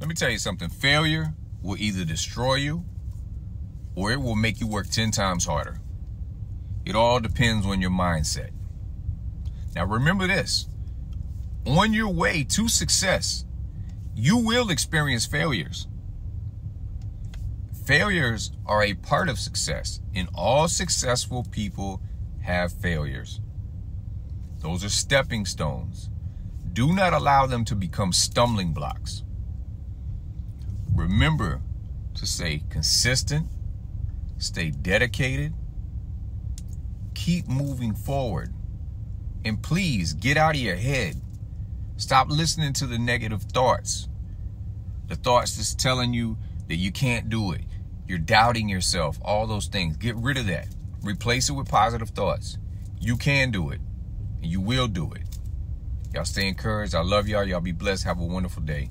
Let me tell you something. Failure will either destroy you or it will make you work 10 times harder. It all depends on your mindset. Now, remember this. On your way to success, you will experience failures. Failures are a part of success, and all successful people have failures. Those are stepping stones. Do not allow them to become stumbling blocks. Remember to stay consistent, stay dedicated, keep moving forward, and please get out of your head. Stop listening to the negative thoughts. The thoughts that's telling you that you can't do it, you're doubting yourself, all those things. Get rid of that. Replace it with positive thoughts. You can do it, and you will do it. Y'all stay encouraged. I love y'all. Y'all be blessed. Have a wonderful day.